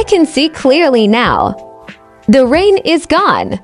I can see clearly now. The rain is gone.